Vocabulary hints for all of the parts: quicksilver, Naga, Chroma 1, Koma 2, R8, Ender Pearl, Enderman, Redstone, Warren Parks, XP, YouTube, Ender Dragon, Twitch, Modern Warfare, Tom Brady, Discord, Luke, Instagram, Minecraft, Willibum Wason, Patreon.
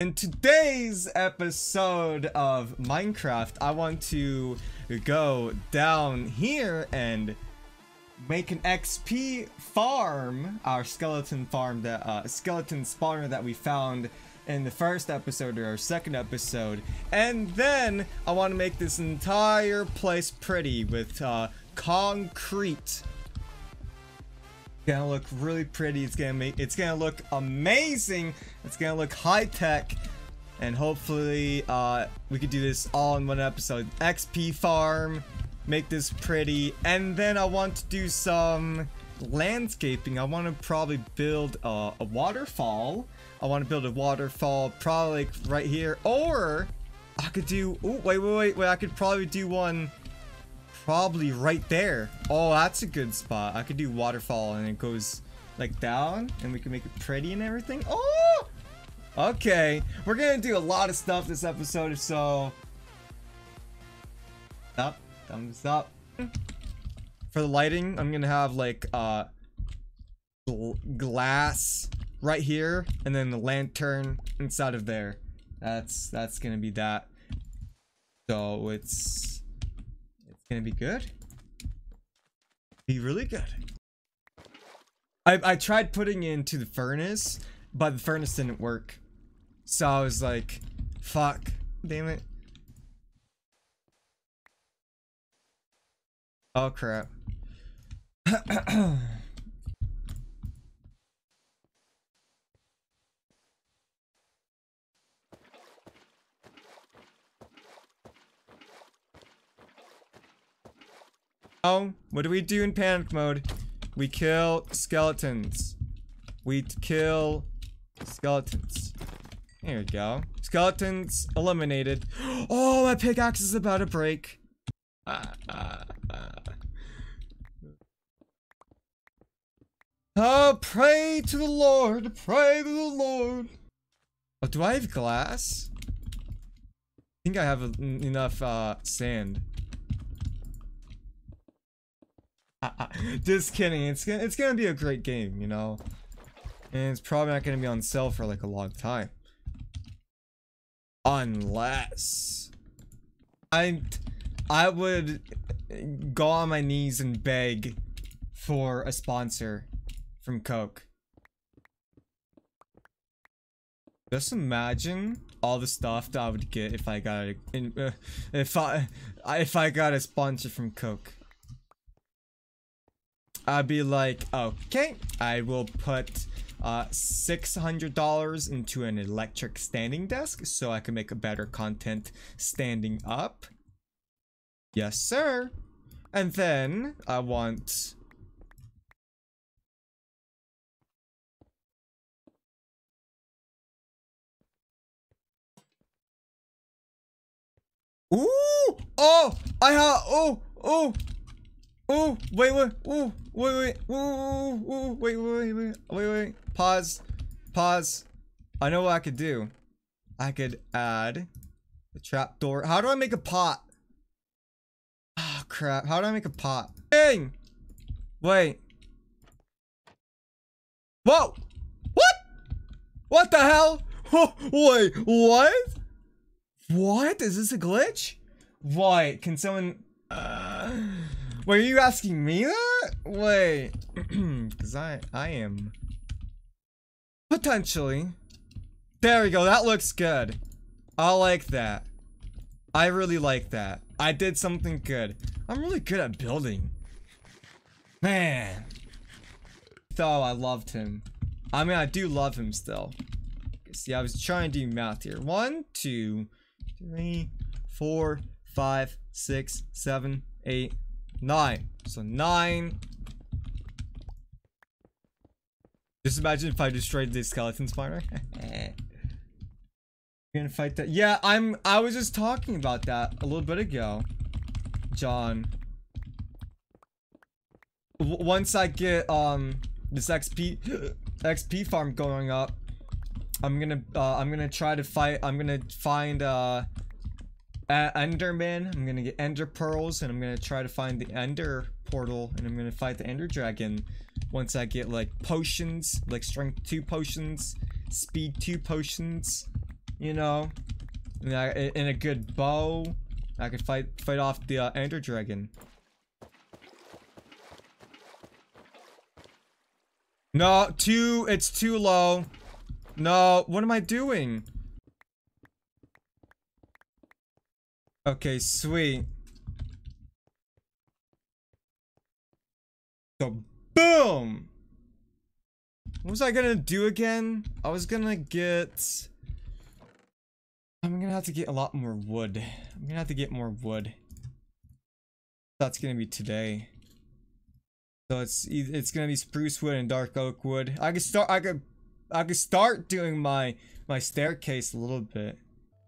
In today's episode of Minecraft, I want to go down here and make an XP farm, our skeleton farm, the skeleton spawner that we found in the first episode or our second episode. And then I want to make this entire place pretty with concrete. Gonna look really pretty. It's gonna look amazing. It's gonna look high tech, and hopefully we could do this all in one episode. XP farm, make this pretty, and then I want to do some landscaping. I want to probably build a waterfall. I want to build a waterfall probably like right here, or I could do I could probably do one probably right there. Oh, that's a good spot. I could do waterfall and it goes like down and we can make it pretty and everything. Oh, okay. We're gonna do a lot of stuff this episode, so thumbs up. For the lighting, I'm gonna have like glass right here and then the lantern inside of there. That's gonna be that. So it's gonna be good. Be really good. I tried putting it into the furnace, but the furnace didn't work. So I was like, fuck, damn it. Oh crap. What do we do in panic mode? We kill skeletons. We kill skeletons. There we go. Skeletons eliminated. Oh, my pickaxe is about to break. Oh, pray to the Lord. Pray to the Lord. Oh, do I have glass? I think I have enough sand. Just kidding. It's gonna be a great game, you know, and it's probably not gonna be on sale for like a long time, unless I would go on my knees and beg for a sponsor from Coke. Just imagine all the stuff that I would get if I got if I got a sponsor from Coke. I'd be like, okay, I will put $600 into an electric standing desk so I can make a better content standing up. Yes, sir. And then I want... Ooh! Oh! I have... Oh! Oh! Oh, wait, pause. I know what I could do. I could add the trapdoor. How do I make a pot? Oh, crap. How do I make a pot? Dang! Wait. Whoa! What? What the hell? Oh, wait, what? What? Is this a glitch? Why? Can someone... Were you asking me that? Wait, because I am potentially. There we go. That looks good. I like that. I really like that. I did something good. I'm really good at building, man. Though I loved him. I mean, I do love him still. See, I was trying to do math here. 1, 2, 3, 4, 5, 6, 7, 8, 9. So 9. Just imagine if I destroyed the skeleton spawner. You're gonna fight that? Yeah, I was just talking about that a little bit ago, John. Once I get this XP farm going up, I'm gonna try to fight. I'm gonna find Enderman. I'm gonna get Ender Pearls, and I'm gonna try to find the Ender Portal, and I'm gonna fight the Ender Dragon. Once I get like potions, like Strength 2 potions, Speed 2 potions, you know, and a good bow. I could fight off the Ender Dragon. No, it's too low. No, what am I doing? Okay, sweet. So, boom! What was I gonna do again? I was gonna get... I'm gonna have to get a lot more wood. I'm gonna have to get more wood. That's gonna be today. So it's gonna be spruce wood and dark oak wood. I could start doing my staircase a little bit.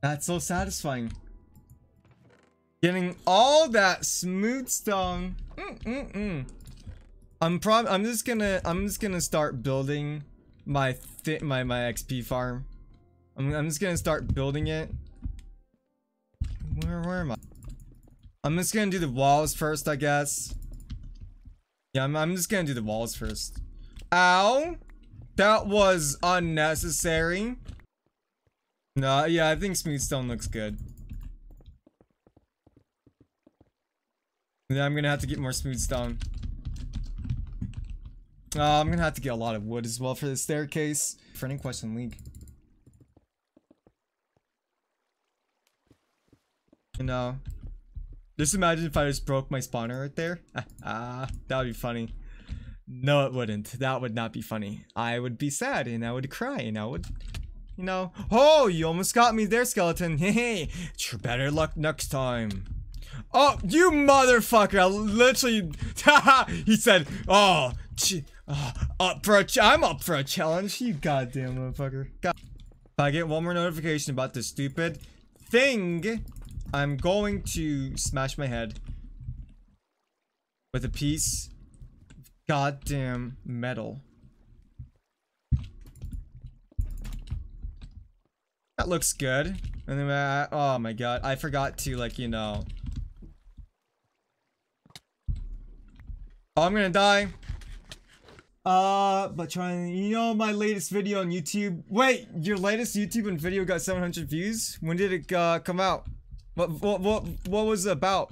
That's so satisfying. Getting all that smooth stone. I'm just gonna start building my XP farm. I'm just gonna start building it. Where am I? I'm just gonna do the walls first, I guess. Yeah, I'm just gonna do the walls first. Ow! That was unnecessary. No, yeah, I think smooth stone looks good. Yeah, I'm gonna have to get more smooth stone. I'm gonna have to get a lot of wood as well for the staircase. Friendly question league. You know, just imagine if I just broke my spawner right there. That would be funny. No, it wouldn't. That would not be funny. I would be sad and I would cry and I would, you know. Oh, you almost got me there, skeleton. Hey, better luck next time. Oh, you motherfucker. I literally, he said, oh, I'm up for a challenge. You goddamn motherfucker. If I get one more notification about this stupid thing, I'm going to smash my head with a piece of goddamn metal. That looks good. And then oh my god, I forgot to, like, you know. Oh, I'm gonna die. But trying, you know, my latest video on YouTube. Wait, your latest YouTube and video got 700 views? When did it come out? What was it about?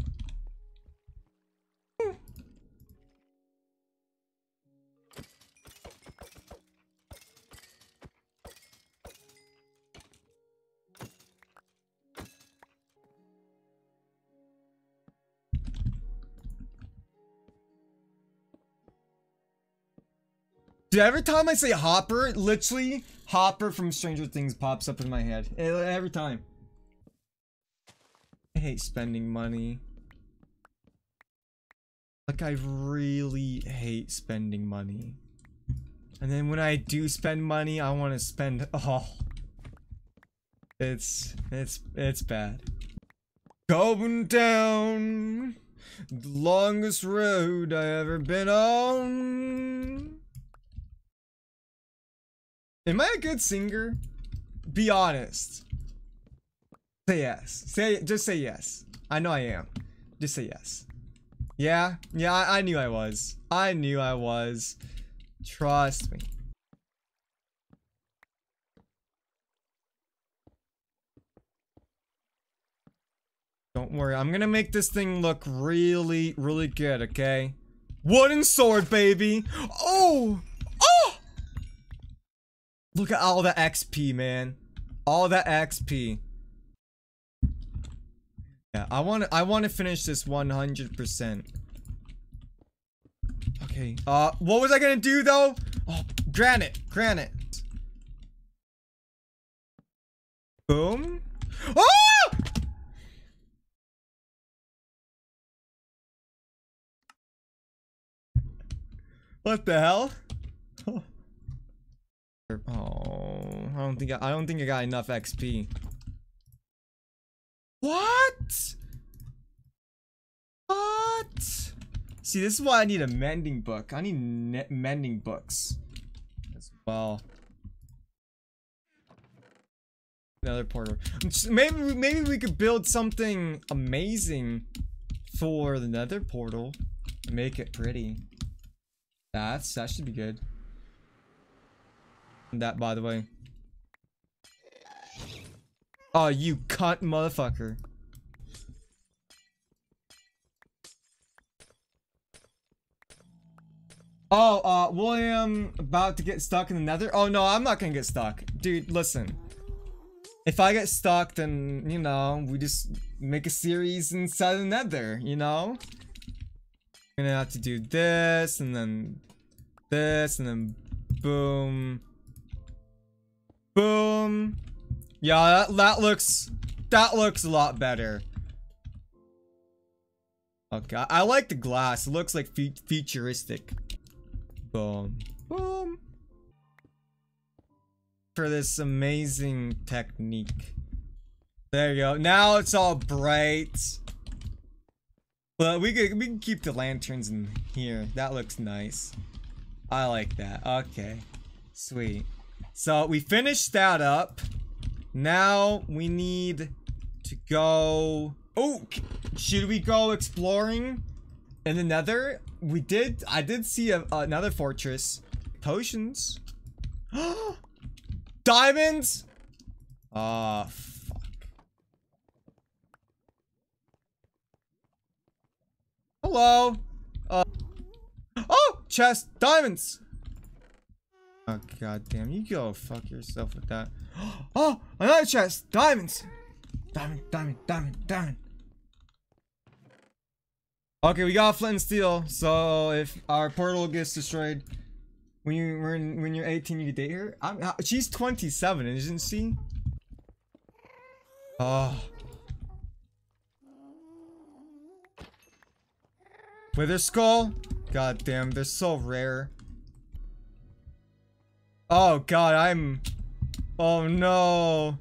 Dude, every time I say Hopper, literally Hopper from Stranger Things pops up in my head. Every time. I hate spending money. Like, I really hate spending money. And then when I do spend money, I want to spend all. It's bad. Going down the longest road I ever been on. Am I a good singer? Be honest. Say yes. Just say yes. I know I am. Just say yes. Yeah? Yeah, I knew I was. I knew I was. Trust me. Don't worry. I'm gonna make this thing look really, really good, okay? Wooden sword, baby! Oh! Oh! Look at all the XP, man. All the XP. Yeah, I want to finish this 100%. Okay. What was I gonna do though? Oh, granite. Boom. Oh! What the hell? Oh, I don't think I got enough XP. What? See, this is why I need a mending book. I need mending books as well. Another portal. Maybe we could build something amazing for the nether portal. Make it pretty. That should be good. And that, by the way. Oh, you cunt motherfucker. Oh, William about to get stuck in the nether? Oh no, I'm not gonna get stuck. Dude, listen. If I get stuck, then, you know, we just make a series inside the nether, you know? I'm gonna have to do this, and then this, and then boom. Boom. Yeah, that looks a lot better. Okay, I like the glass. It looks like futuristic. Boom. Boom. For this amazing technique. There you go. Now it's all bright. But we can keep the lanterns in here. That looks nice. I like that. Okay. Sweet. So we finished that up. Now we need to go... Oh! Should we go exploring in the nether? We did... I did see another fortress. Potions. Diamonds! Ah, fuck. Hello! Oh! Chest! Diamonds! Oh, goddamn. You go fuck yourself with that. Oh! Another chest! Diamonds! Diamond, diamond, diamond, diamond. Okay, we got flint and steel. So if our portal gets destroyed, when you're 18, you can date her. She's 27, isn't she? Oh. Wither skull. God damn, they're so rare. Oh god, oh no.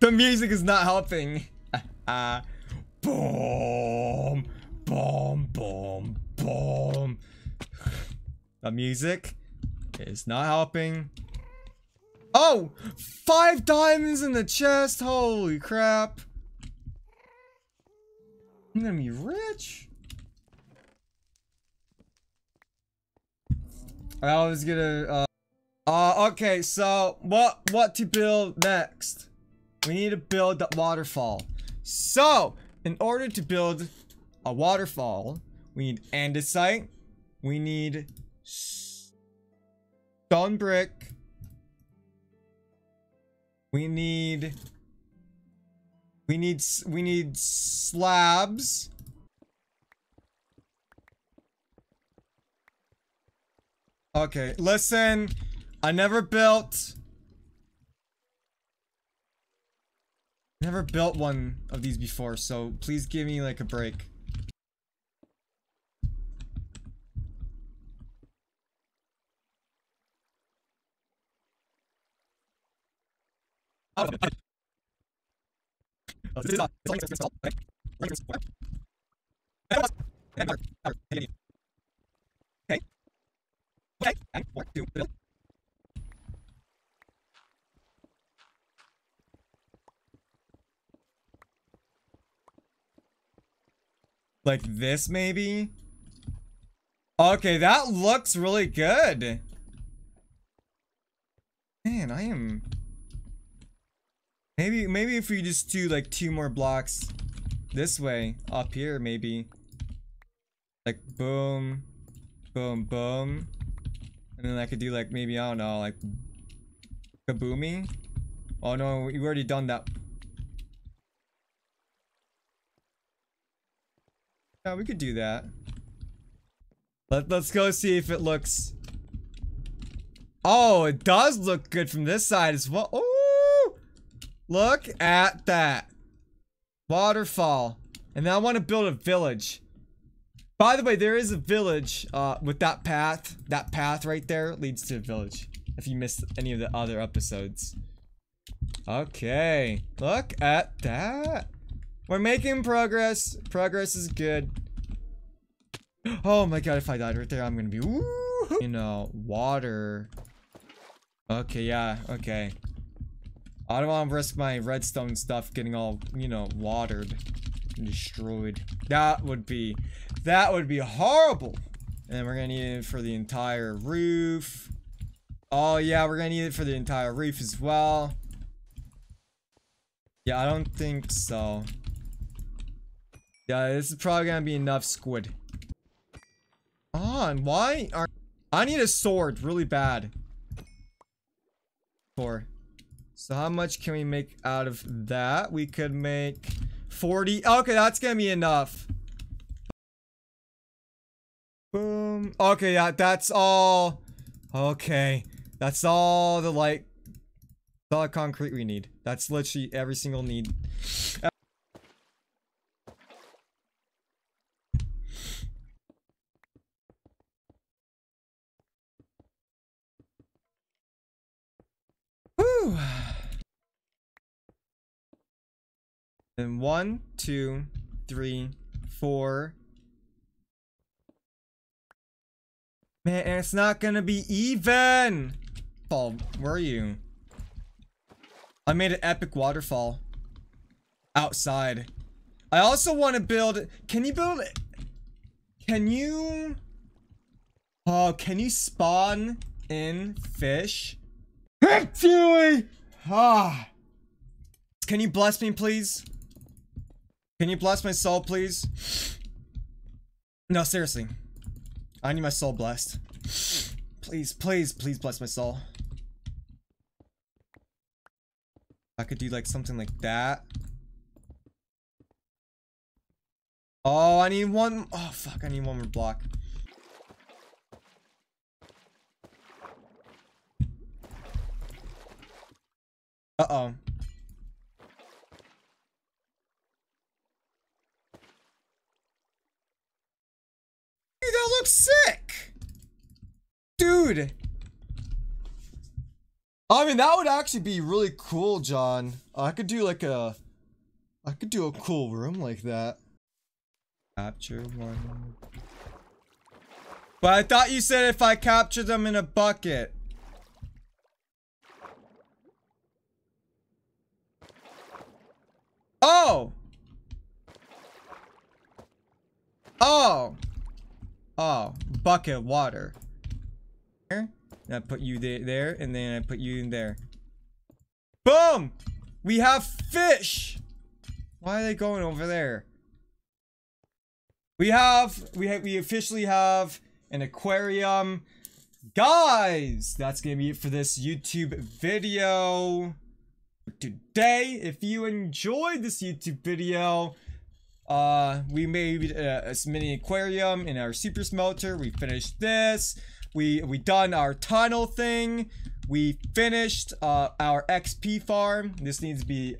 The music is not helping. Boom, boom, boom, boom. The music is not helping. Oh, 5 diamonds in the chest. Holy crap. I'm gonna be rich. I was gonna, okay, so what to build next? We need to build that waterfall. So, in order to build a waterfall, we need andesite, we need stone brick, we need slabs. Okay, listen, I never built one of these before, so please give me like a break. Okay. Like this, maybe? Okay, that looks really good. Man, I am... Maybe if we just do, like, 2 more blocks this way, up here, maybe. Like, boom, boom, boom. And then I could do, like, maybe, I don't know, like... Kaboomy? Oh, no, we've already done that. Yeah, we could do that. Let's go see if it looks... Oh, it does look good from this side as well. Ooh! Look at that. Waterfall. And now I want to build a village. By the way, there is a village with that path. That path right there leads to a village. If you missed any of the other episodes. Okay. Look at that. We're making progress. Progress is good. Oh my god, if I died right there, I'm gonna be... Woo-hoo. You know, water. Okay, yeah, okay. I don't want to risk my redstone stuff getting all, you know, watered and destroyed. That would be horrible. And we're gonna need it for the entire roof. Oh yeah, we're gonna need it for the entire roof as well. Yeah, I don't think so. Yeah, this is probably gonna be enough squid. Come on, why are... I need a sword really bad. Four. So how much can we make out of that? We could make 40. Okay, that's gonna be enough. Boom. Okay, yeah, that's all. Okay, that's all the light, all the concrete we need. That's literally every single need. Whew. And 1, 2, 3, 4. Man, and it's not gonna be even! Paul, where are you? I made an epic waterfall. Outside. I also want to build... Can you build... Can you... Oh, can you spawn in fish? Ah. Can you bless me, please? Can you bless my soul, please? No, seriously. I need my soul blessed. Please, please, please bless my soul. I could do like something like that. Oh, I need one. Oh, fuck. I need one more block. Uh-oh. That looks sick, dude. I mean, that would actually be really cool, John. I could do like a, I could do a cool room like that. Capture one. But I thought you said if I capture them in a bucket. Oh. Oh. Oh, bucket water. Here, and I put you there, and then I put you in there. Boom! We have fish! Why are they going over there? We officially have an aquarium. Guys, that's gonna be it for this YouTube video today. If you enjoyed this YouTube video, we made a mini aquarium in our super smelter. We finished this. We done our tunnel thing. We finished our XP farm. This needs to be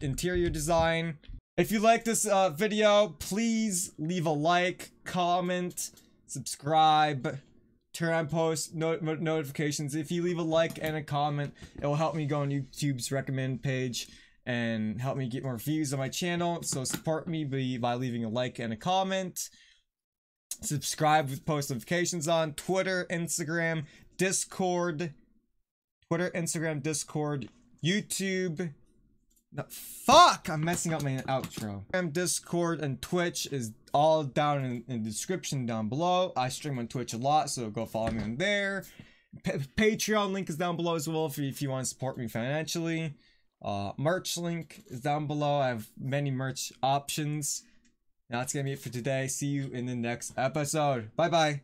interior design. If you like this video, please leave a like, comment, subscribe, turn on post notifications. If you leave a like and a comment, it will help me go on YouTube's recommend page and help me get more views on my channel. So support me by leaving a like and a comment. Subscribe with post notifications on Twitter, Instagram, Discord. Twitter, Instagram, Discord, YouTube. No, fuck! I'm messing up my outro. Discord and Twitch is all down in the description down below. I stream on Twitch a lot, so go follow me on there. Patreon link is down below as well if you want to support me financially. Merch link is down below. I have many merch options. Now that's gonna be it for today. See you in the next episode. Bye bye.